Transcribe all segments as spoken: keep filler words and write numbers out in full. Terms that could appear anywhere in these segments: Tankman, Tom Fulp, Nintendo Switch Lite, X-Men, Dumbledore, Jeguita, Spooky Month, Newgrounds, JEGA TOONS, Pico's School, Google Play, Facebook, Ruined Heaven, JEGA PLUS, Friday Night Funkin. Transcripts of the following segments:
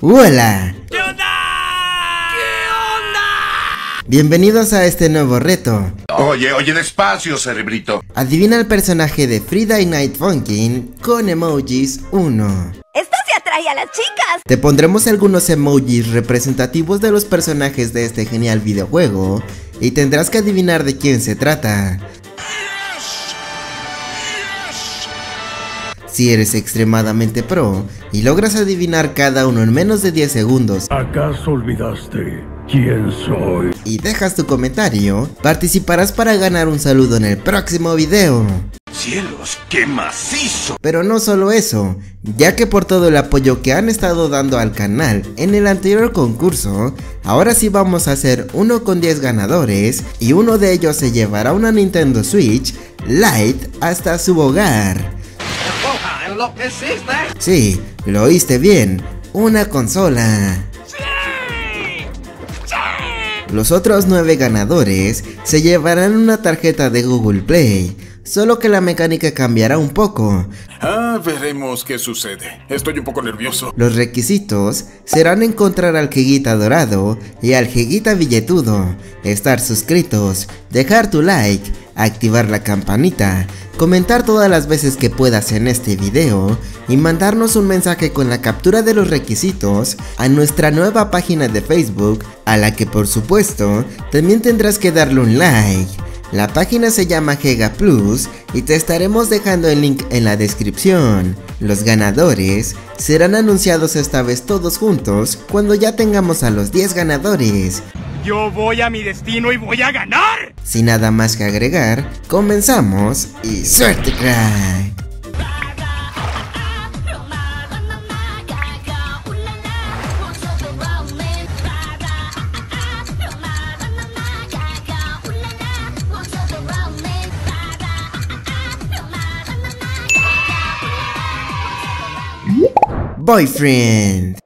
¡Hola! ¿Qué onda? ¿Qué onda? Bienvenidos a este nuevo reto. Oye, oye, despacio, cerebrito. Adivina el personaje de Friday Night Funkin con emojis uno. ¡Esto se atrae a las chicas! Te pondremos algunos emojis representativos de los personajes de este genial videojuego y tendrás que adivinar de quién se trata. Si eres extremadamente pro y logras adivinar cada uno en menos de diez segundos, ¿acaso olvidaste quién soy? Y dejas tu comentario, participarás para ganar un saludo en el próximo video. ¡Cielos, qué macizo! Pero no solo eso, ya que por todo el apoyo que han estado dando al canal en el anterior concurso, ahora sí vamos a hacer uno con diez ganadores y uno de ellos se llevará una Nintendo Switch Lite hasta su hogar. Sí, lo oíste bien, una consola. Los otros nueve ganadores se llevarán una tarjeta de Google Play, solo que la mecánica cambiará un poco. Ah, veremos qué sucede, estoy un poco nervioso. Los requisitos serán encontrar al Jeguita Dorado y al Jeguita Billetudo, estar suscritos, dejar tu like, activar la campanita, comentar todas las veces que puedas en este video y mandarnos un mensaje con la captura de los requisitos a nuestra nueva página de Facebook, a la que por supuesto también tendrás que darle un like. La página se llama JEGA Plus y te estaremos dejando el link en la descripción. Los ganadores serán anunciados esta vez todos juntos cuando ya tengamos a los diez ganadores. Yo voy a mi destino y voy a ganar. Sin nada más que agregar, comenzamos y suerte, crack. Boyfriend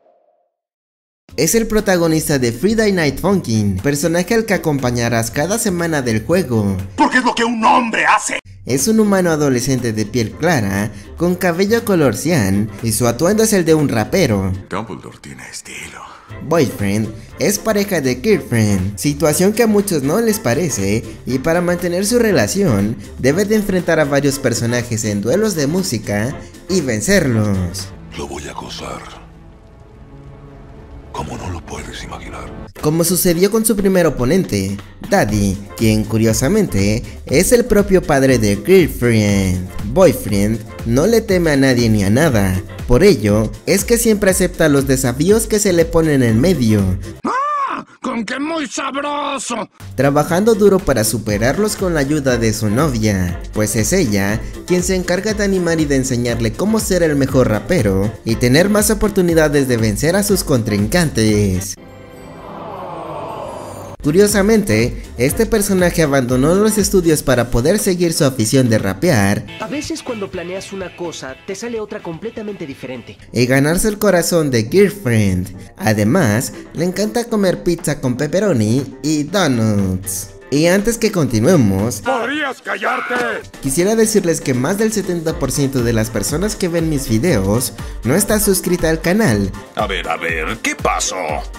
es el protagonista de Friday Night Funkin', personaje al que acompañarás cada semana del juego. Porque es lo que un hombre hace. Es un humano adolescente de piel clara, con cabello color cian, y su atuendo es el de un rapero. Dumbledore tiene estilo. Boyfriend es pareja de girlfriend, situación que a muchos no les parece, y para mantener su relación, debe de enfrentar a varios personajes en duelos de música y vencerlos. Lo voy a acosar. Como no lo puedes imaginar. Como sucedió con su primer oponente, Daddy, quien curiosamente es el propio padre de Girlfriend. Boyfriend no le teme a nadie ni a nada, por ello es que siempre acepta los desafíos que se le ponen en medio. ¡Ah! ¡Con que muy sabroso! Trabajando duro para superarlos con la ayuda de su novia, pues es ella quien se encarga de animar y de enseñarle cómo ser el mejor rapero y tener más oportunidades de vencer a sus contrincantes. Curiosamente, este personaje abandonó los estudios para poder seguir su afición de rapear. A veces cuando planeas una cosa, te sale otra completamente diferente. Y ganarse el corazón de Girlfriend. Además, le encanta comer pizza con pepperoni y donuts. Y antes que continuemos, ¡podrías callarte! Quisiera decirles que más del setenta por ciento de las personas que ven mis videos no está suscrita al canal. A ver, a ver, ¿qué pasó?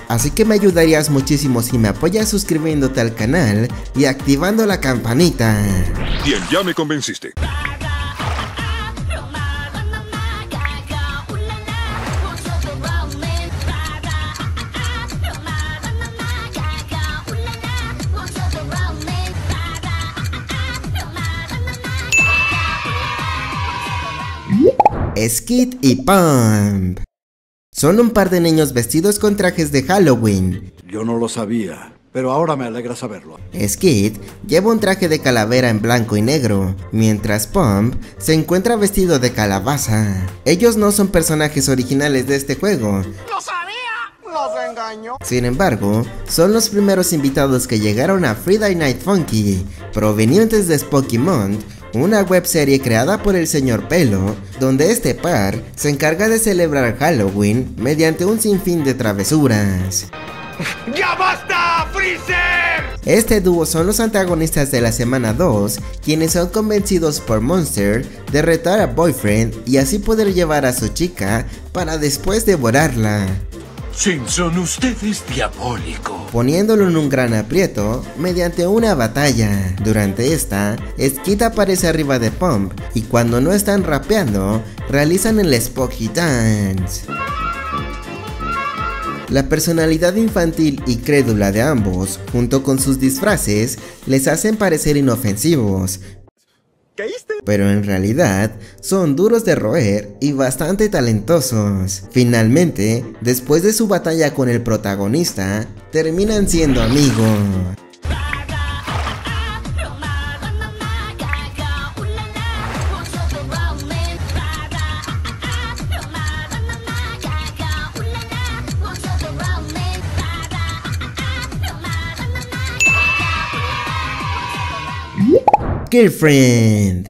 Así que me ayudarías muchísimo si me apoyas suscribiéndote al canal y activando la campanita. Bien, ya me convenciste. Skid y Pump son un par de niños vestidos con trajes de Halloween. Yo no lo sabía, pero ahora me alegra saberlo. Skid lleva un traje de calavera en blanco y negro, mientras Pump se encuentra vestido de calabaza. Ellos no son personajes originales de este juego. ¡Lo sabía! ¡Los engañó! Sin embargo, son los primeros invitados que llegaron a Friday Night Funkin', provenientes de Spooky Month, una webserie creada por el señor Pelo, donde este par se encarga de celebrar Halloween mediante un sinfín de travesuras. ¡Ya basta, Freezer! Este dúo son los antagonistas de la semana dos, quienes son convencidos por Monster de retar a Boyfriend y así poder llevar a su chica para después devorarla. Shin, son ustedes diabólico. Poniéndolo en un gran aprieto mediante una batalla. Durante esta, Skid aparece arriba de Pump y cuando no están rapeando, realizan el Spooky Dance. La personalidad infantil y crédula de ambos, junto con sus disfraces, les hacen parecer inofensivos. Pero en realidad son duros de roer y bastante talentosos. Finalmente, después de su batalla con el protagonista, terminan siendo amigos. Girlfriend.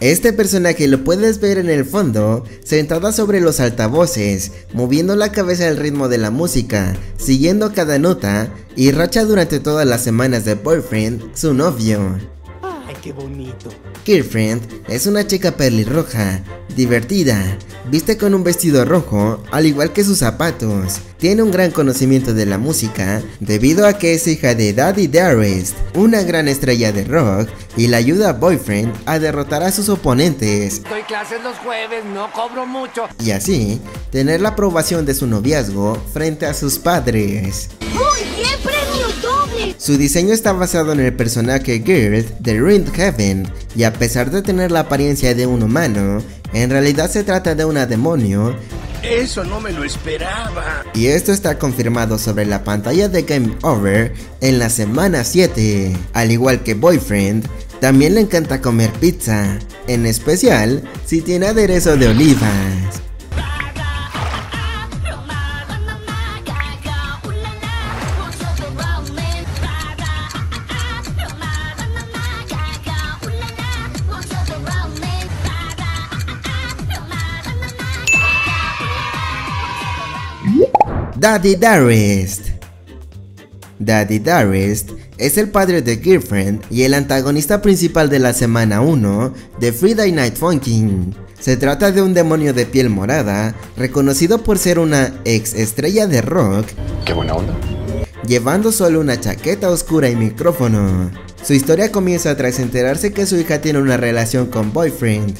Este personaje lo puedes ver en el fondo, sentada sobre los altavoces, moviendo la cabeza al ritmo de la música, siguiendo cada nota y racha durante todas las semanas de Boyfriend, su novio. ¡Ay, qué bonito! Girlfriend es una chica pelirroja, divertida, viste con un vestido rojo al igual que sus zapatos. Tiene un gran conocimiento de la música debido a que es hija de Daddy Dearest, una gran estrella de rock, y le ayuda a Boyfriend a derrotar a sus oponentes. Doy clases los jueves, no cobro mucho. Y así, tener la aprobación de su noviazgo frente a sus padres. ¡Muy bien, premio doble! Su diseño está basado en el personaje Girl de Ruined Heaven, y a pesar de tener la apariencia de un humano, en realidad se trata de una demonio. Eso no me lo esperaba. Y esto está confirmado sobre la pantalla de Game Over en la semana siete. Al igual que Boyfriend, también le encanta comer pizza, en especial si tiene aderezo de olivas. Daddy Dearest. Daddy Dearest es el padre de Girlfriend y el antagonista principal de la semana uno de Friday Night Funkin. Se trata de un demonio de piel morada, reconocido por ser una ex estrella de rock. Qué buena onda. Llevando solo una chaqueta oscura y micrófono. Su historia comienza tras enterarse que su hija tiene una relación con Boyfriend.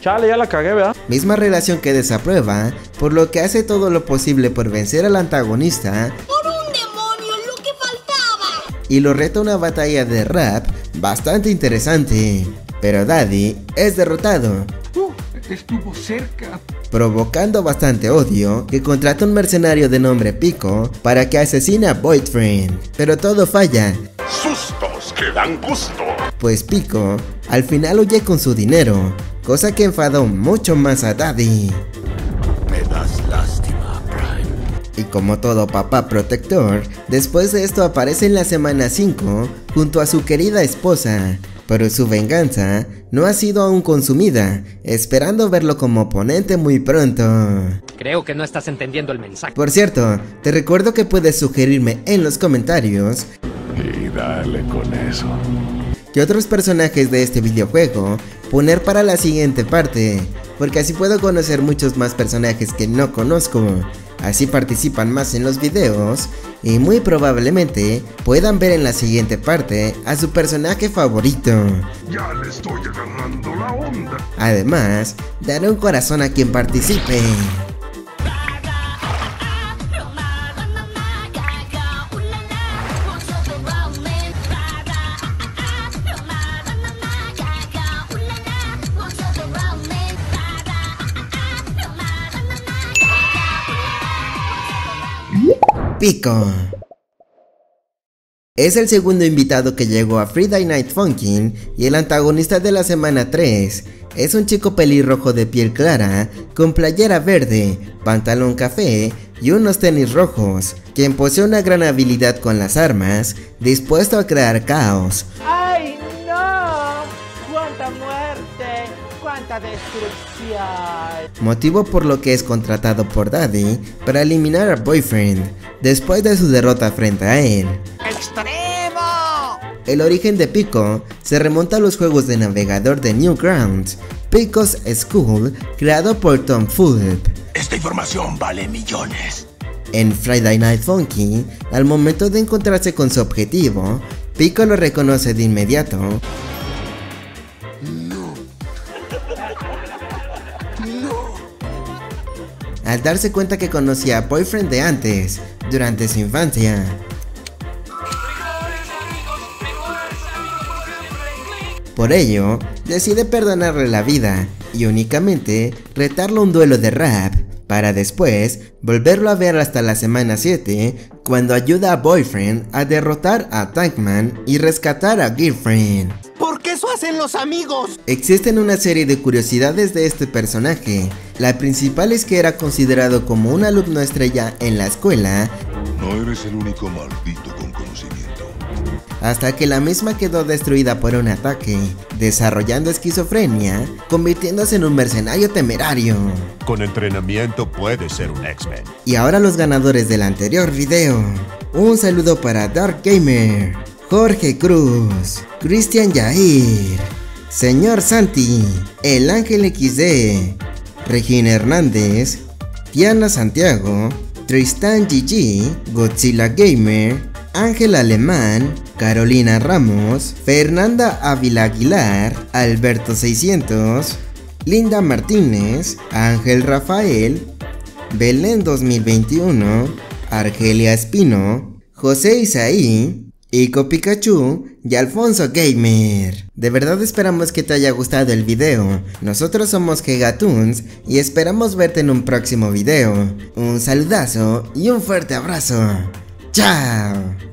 Chale, ya la cagué, ¿verdad? Misma relación que desaprueba, por lo que hace todo lo posible por vencer al antagonista. ¡Por un demonio, lo que faltaba! Y lo reta una batalla de rap bastante interesante. Pero Daddy es derrotado. Oh, estuvo cerca. Provocando bastante odio, que contrata un mercenario de nombre Pico para que asesine a Boyfriend. Pero todo falla. Sustos que dan gusto. Pues Pico al final huye con su dinero, cosa que enfadó mucho más a Daddy. Me das lástima, Prime. Y como todo papá protector, después de esto aparece en la semana cinco junto a su querida esposa, pero su venganza no ha sido aún consumida, esperando verlo como oponente muy pronto. Creo que no estás entendiendo el mensaje. Por cierto, te recuerdo que puedes sugerirme en los comentarios y dale con eso, que otros personajes de este videojuego poner para la siguiente parte, porque así puedo conocer muchos más personajes que no conozco, así participan más en los videos y muy probablemente puedan ver en la siguiente parte a su personaje favorito. Ya le estoy agarrando la onda. Además, daré un corazón a quien participe. Pico es el segundo invitado que llegó a Friday Night Funkin' y el antagonista de la semana tres. Es un chico pelirrojo de piel clara, con playera verde, pantalón café y unos tenis rojos, quien posee una gran habilidad con las armas, dispuesto a crear caos. ¡Ay, no! ¡Cuánta muerte! ¡Cuánta destrucción! Motivo por lo que es contratado por Daddy para eliminar a Boyfriend después de su derrota frente a él. ¡Extremo! El origen de Pico se remonta a los juegos de navegador de Newgrounds, Pico's School, creado por Tom Fulp. Esta información vale millones. En Friday Night Funkin, al momento de encontrarse con su objetivo, Pico lo reconoce de inmediato. No. No. Al darse cuenta que conocía a Boyfriend de antes, durante su infancia. Por ello, decide perdonarle la vida y únicamente retarlo a un duelo de rap, para después volverlo a ver hasta la semana siete, cuando ayuda a Boyfriend a derrotar a Tankman y rescatar a Girlfriend. ¿Por qué eso hacen los amigos? Existen una serie de curiosidades de este personaje. La principal es que era considerado como un alumno estrella en la escuela. No eres el único maldito con conocimiento. Hasta que la misma quedó destruida por un ataque, desarrollando esquizofrenia, convirtiéndose en un mercenario temerario. Con entrenamiento puede ser un X-Men. Y ahora los ganadores del anterior video. Un saludo para Dark Gamer, Jorge Cruz, Cristian Yair, Señor Santi, El Ángel equis de, Regina Hernández, Diana Santiago, Tristan G G, Godzilla Gamer, Ángel Alemán, Carolina Ramos, Fernanda Ávila Aguilar, Alberto seiscientos, Linda Martínez, Ángel Rafael, Belén dos mil veintiuno, Argelia Espino, José Isaí, Ico Pikachu y Alfonso Gamer. De verdad esperamos que te haya gustado el video. Nosotros somos JEGA TOONS y esperamos verte en un próximo video. Un saludazo y un fuerte abrazo. ¡Chao!